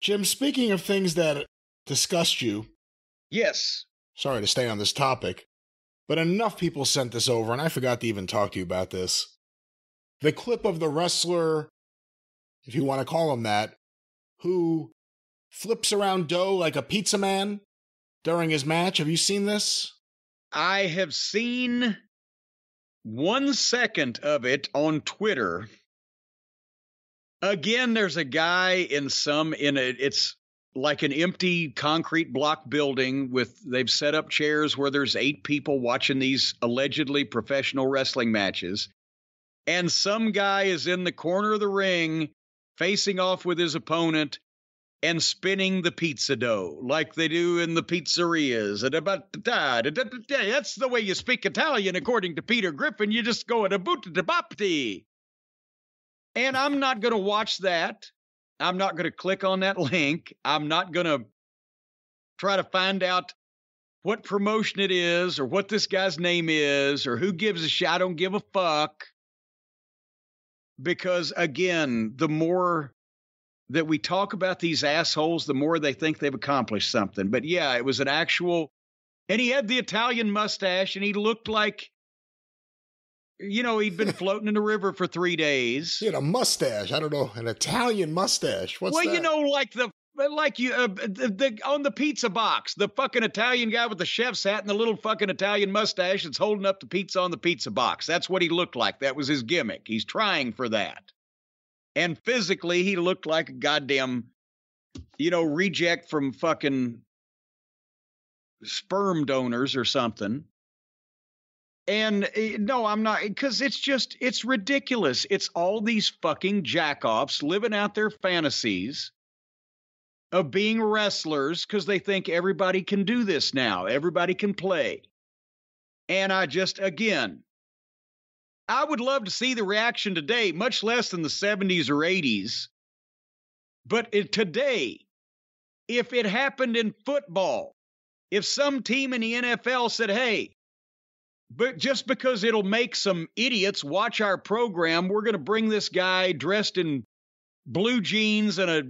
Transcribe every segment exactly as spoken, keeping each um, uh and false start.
Jim, speaking of things that disgust you. Yes. Sorry to stay on this topic, but enough people sent this over, and I forgot to even talk to you about this. The clip of the wrestler, if you want to call him that, who flips around dough like a pizza man during his match. Have you seen this? I have seen one second of it on Twitter. Again, there's a guy in some, in a, it's like an empty concrete block building with, they've set up chairs where there's eight people watching these allegedly professional wrestling matches. And some guy is in the corner of the ring facing off with his opponent and spinning the pizza dough like they do in the pizzerias. That's the way you speak Italian, according to Peter Griffin. You just go at a butta da bapti. And I'm not going to watch that. I'm not going to click on that link. I'm not going to try to find out what promotion it is or what this guy's name is or who gives a shit. I don't give a fuck. Because, again, the more that we talk about these assholes, the more they think they've accomplished something. But, yeah, it was an actual – and he had the Italian mustache, and he looked like – you know, he'd been floating in the river for three days. He had a mustache. I don't know. An Italian mustache. What's well, that? Well, you know, like the, like you, uh, the, the, on the pizza box, the fucking Italian guy with the chef's hat and the little fucking Italian mustache that's holding up the pizza on the pizza box. That's what he looked like. That was his gimmick. He's trying for that. And physically, he looked like a goddamn, you know, reject from fucking sperm donors or something. And no, I'm not, because it's just, it's ridiculous. It's all these fucking jackoffs living out their fantasies of being wrestlers because they think everybody can do this now. Everybody can play. And I just, again, I would love to see the reaction today, much less in the seventies or eighties. But it, today, if it happened in football, if some team in the N F L said, hey, but just because it'll make some idiots watch our program, we're going to bring this guy dressed in blue jeans and a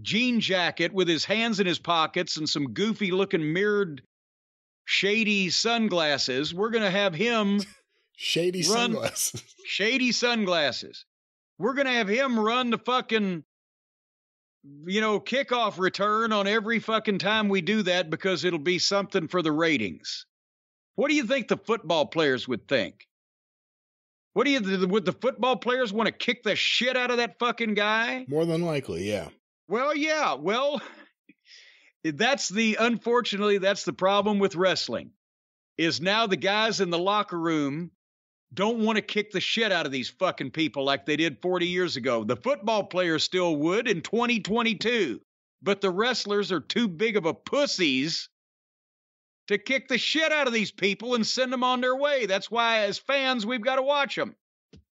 jean jacket with his hands in his pockets and some goofy looking mirrored shady sunglasses. We're going to have him shady run, sunglasses, shady sunglasses. We're going to have him run the fucking, you know, kickoff return on every fucking time we do that because it'll be something for the ratings. What do you think the football players would think? What do you, would the football players want to kick the shit out of that fucking guy? More than likely, yeah. Well, yeah. Well, that's the, unfortunately, that's the problem with wrestling, is now the guys in the locker room don't want to kick the shit out of these fucking people like they did forty years ago. The football players still would in twenty twenty-two, but the wrestlers are too big of a pussies to kick the shit out of these people and send them on their way. That's why, as fans, we've got to watch them.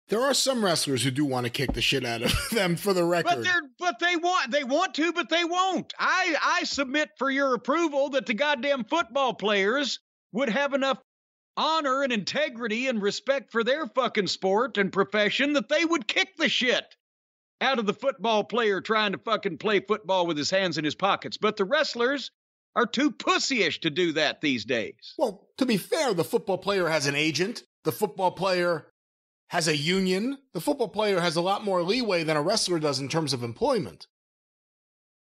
There are some wrestlers who do want to kick the shit out of them, for the record. But, they're, but they want they want to, but they won't. I, I submit for your approval that the goddamn football players would have enough honor and integrity and respect for their fucking sport and profession that they would kick the shit out of the football player trying to fucking play football with his hands in his pockets. But the wrestlers are too pussyish to do that these days. Well, to be fair, the football player has an agent. The football player has a union. The football player has a lot more leeway than a wrestler does in terms of employment.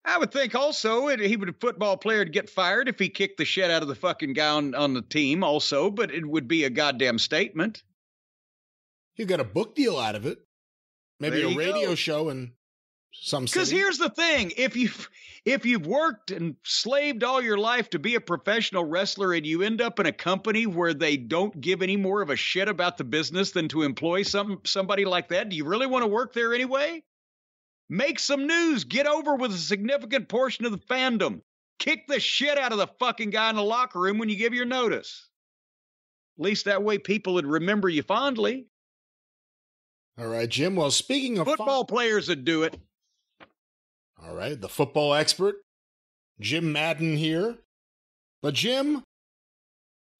I would think also it, he would, a football player would get fired if he kicked the shit out of the fucking guy on, on the team also, but it would be a goddamn statement. You got a book deal out of it. Maybe a radio go. show and... Because here's the thing, if you've, if you've worked and slaved all your life to be a professional wrestler and you end up in a company where they don't give any more of a shit about the business than to employ some somebody like that, do you really want to work there anyway? Make some news. Get over with a significant portion of the fandom. Kick the shit out of the fucking guy in the locker room when you give your notice. At least that way people would remember you fondly. All right, Jim. Well, speaking of... Football players would do it. All right, the football expert, Jim Madden here. But Jim,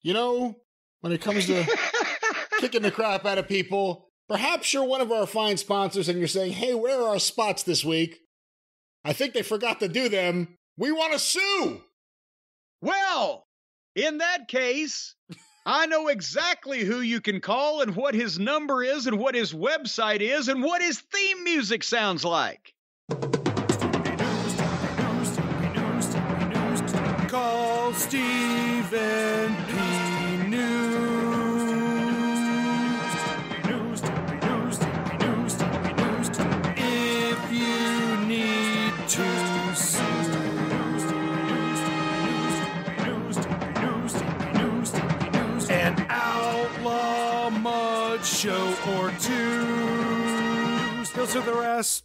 you know, when it comes to kicking the crap out of people, perhaps you're one of our fine sponsors and you're saying, hey, where are our spots this week? I think they forgot to do them. We want to sue. Well, in that case, I know exactly who you can call and what his number is and what his website is and what his theme music sounds like. Call Stephen P. New. If you need to sue. An outlaw mud show or two. Still sue their ass.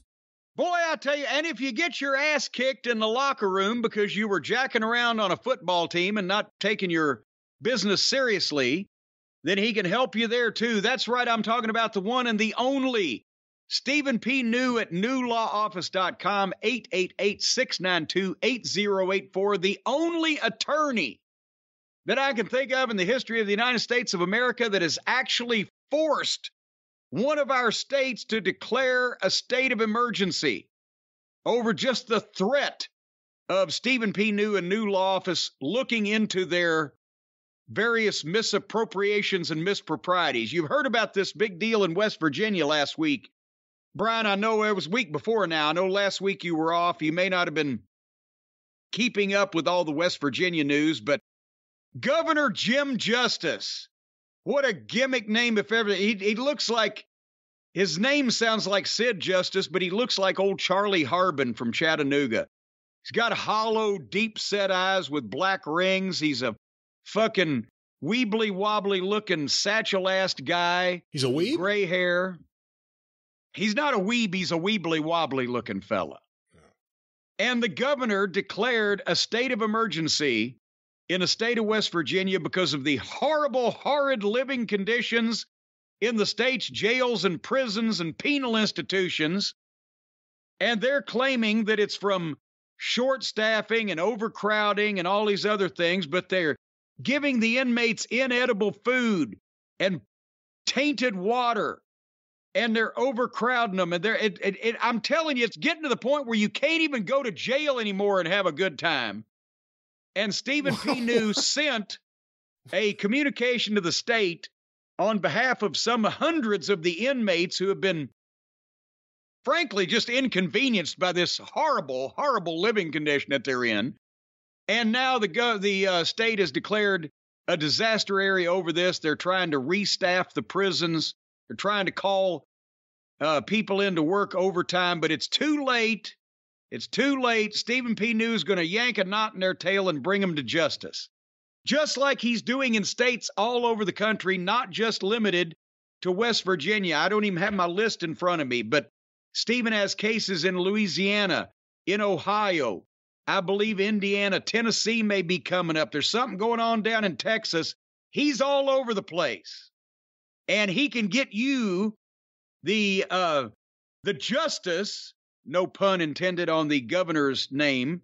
Boy, I tell you, and if you get your ass kicked in the locker room because you were jacking around on a football team and not taking your business seriously, then he can help you there too. That's right, I'm talking about the one and the only Stephen P. New at new law office dot com, eight eight eight, six nine two, eight zero eight four, the only attorney that I can think of in the history of the United States of America that has actually forced one of our states to declare a state of emergency over just the threat of Stephen P. New and New Law Office looking into their various misappropriations and misproprieties. You've heard about this big deal in West Virginia last week. Brian, I know it was week before now. I know last week you were off. You may not have been keeping up with all the West Virginia news, but Governor Jim Justice, what a gimmick name if ever. He, he looks like, his name sounds like Sid Justice, but he looks like old Charlie Harbin from Chattanooga. He's got hollow, deep-set eyes with black rings. He's a fucking weebly-wobbly-looking, satchel-assed guy. He's a weeb? Gray hair. He's not a weeb, he's a weebly-wobbly-looking fella. Yeah. And the governor declared a state of emergency in the state of West Virginia because of the horrible, horrid living conditions in the state's jails and prisons and penal institutions. And they're claiming that it's from short staffing and overcrowding and all these other things, but they're giving the inmates inedible food and tainted water, and they're overcrowding them. And they're, it, it, it, I'm telling you, it's getting to the point where you can't even go to jail anymore and have a good time. And Stephen P. New sent a communication to the state on behalf of some hundreds of the inmates who have been, frankly, just inconvenienced by this horrible, horrible living condition that they're in. And now the go- the uh, state has declared a disaster area over this. They're trying to restaff the prisons. They're trying to call uh, people into work overtime, but it's too late. It's too late. Stephen P. New is going to yank a knot in their tail and bring them to justice, just like he's doing in states all over the country, not just limited to West Virginia. I don't even have my list in front of me, but Stephen has cases in Louisiana, in Ohio, I believe Indiana, Tennessee may be coming up. There's something going on down in Texas. He's all over the place, and he can get you the uh, the justice. No pun intended on the governor's name.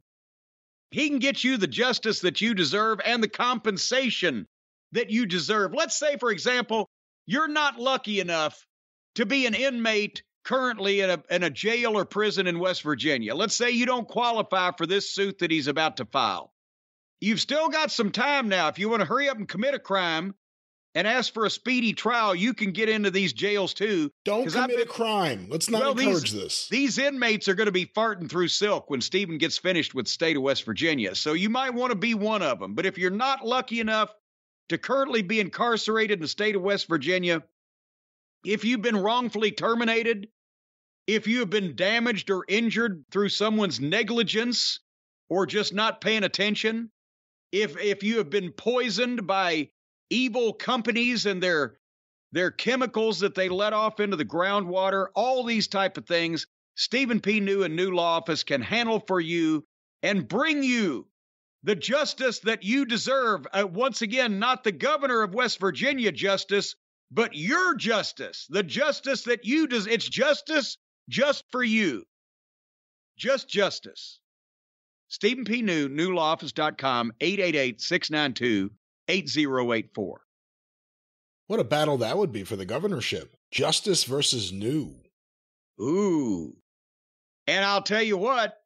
He can get you the justice that you deserve and the compensation that you deserve. Let's say, for example, you're not lucky enough to be an inmate currently in a, in a jail or prison in West Virginia. Let's say you don't qualify for this suit that he's about to file. You've still got some time now. If you want to hurry up and commit a crime and ask for a speedy trial, you can get into these jails too. Don't commit been, a crime. Let's not well, encourage these, this. These inmates are going to be farting through silk when Stephen gets finished with the state of West Virginia. So you might want to be one of them. But if you're not lucky enough to currently be incarcerated in the state of West Virginia, if you've been wrongfully terminated, if you have been damaged or injured through someone's negligence or just not paying attention, if if you have been poisoned by evil companies and their their chemicals that they let off into the groundwater, all these type of things, Stephen P. New and New Law Office can handle for you and bring you the justice that you deserve. Uh, once again, not the governor of West Virginia justice, but your justice, the justice that you deserve. It's justice just for you. Just justice. Stephen P. New, new law office dot com, eight eight eight, six nine two, eight zero eight four. eight zero eight four. What a battle that would be for the governorship. Justice versus New. Ooh. And I'll tell you what,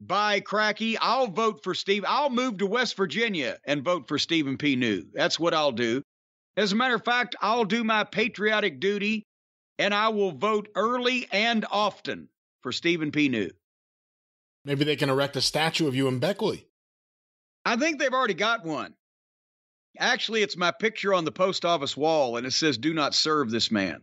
By cracky, I'll vote for Steve. I'll move to West Virginia and vote for Stephen P. New. That's what I'll do. As a matter of fact, I'll do my patriotic duty, and I will vote early and often for Stephen P. New. Maybe they can erect a statue of you in Beckley. I think they've already got one. Actually, it's my picture on the post office wall, and it says, "Do not serve this man."